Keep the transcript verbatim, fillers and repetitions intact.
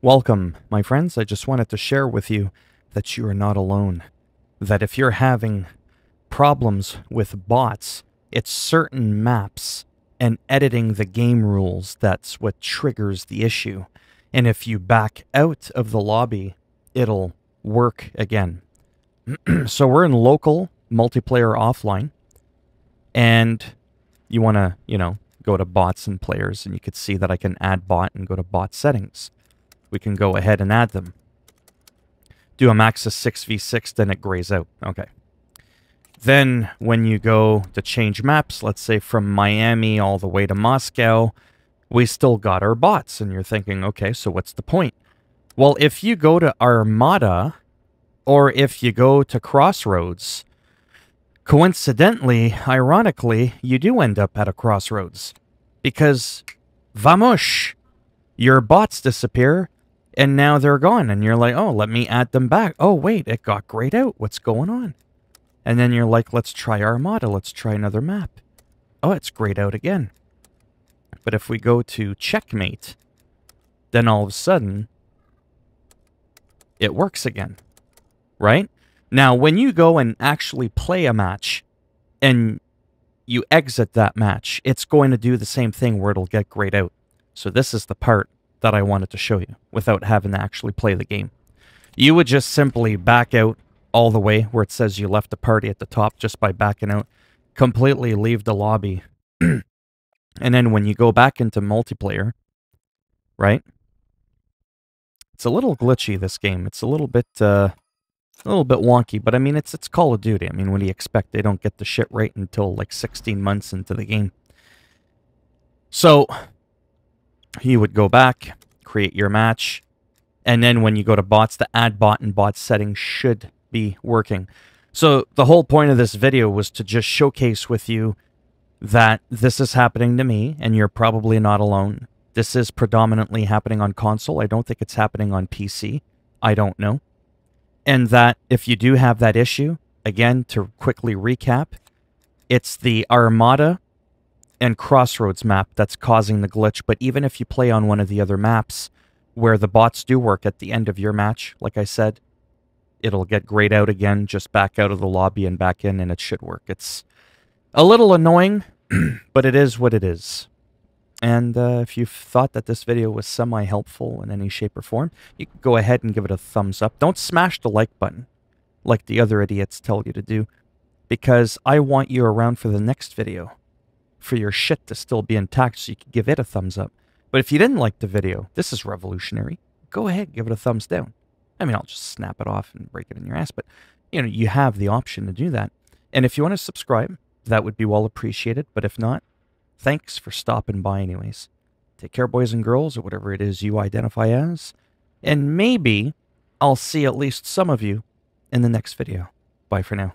Welcome, my friends. I just wanted to share with you that you are not alone. That if you're having problems with bots, it's certain maps and editing the game rules that's what triggers the issue. And if you back out of the lobby, it'll work again. So we're in local multiplayer offline, and you want to, you know, go to bots and players, and you could see that I can add bot and go to bot settings. We can go ahead and add them. Do a max of six v six, then it grays out. Okay. Then when you go to change maps, let's say from Miami all the way to Moscow, we still got our bots. And you're thinking, okay, so what's the point? Well, if you go to Armada, or if you go to Crossroads, coincidentally, ironically, you do end up at a crossroads. Because, vamosh! Your bots disappear, and now they're gone. And you're like, oh, let me add them back. Oh, wait, it got grayed out. What's going on? And then you're like, let's try Armada. Let's try another map. Oh, it's grayed out again. But if we go to Checkmate, then all of a sudden, it works again, right? Now, when you go and actually play a match, and you exit that match, it's going to do the same thing where it'll get grayed out. So this is the part that I wanted to show you without having to actually play the game. You would just simply back out all the way where it says you left the party at the top just by backing out, completely leave the lobby. And then when you go back into multiplayer, right? It's a little glitchy, this game. It's a little bit uh, a little bit wonky, but I mean, it's, it's Call of Duty. I mean, what do you expect? They don't get the shit right until like sixteen months into the game. So you would go back, create your match, and then when you go to bots, the add bot and bot settings should be working. So the whole point of this video was to just showcase with you that this is happening to me, and you're probably not alone. This is predominantly happening on console. I don't think it's happening on P C. I don't know. And that if you do have that issue, again, to quickly recap, it's the Armada and Crossroads map that's causing the glitch. But even if you play on one of the other maps where the bots do work at the end of your match, like I said, it'll get grayed out again, just back out of the lobby and back in, and it should work. It's a little annoying, but it is what it is. And uh, if you thought that this video was semi-helpful in any shape or form, you can go ahead and give it a thumbs up. Don't smash the like button like the other idiots tell you to do, because I want you around for the next video, for your shit to still be intact so you can give it a thumbs up. But if you didn't like the video, this is revolutionary, go ahead, give it a thumbs down. I mean, I'll just snap it off and break it in your ass, but you know, you have the option to do that. And if you want to subscribe, that would be well appreciated. But if not, thanks for stopping by anyways. Take care, boys and girls, or whatever it is you identify as. And maybe I'll see at least some of you in the next video. Bye for now.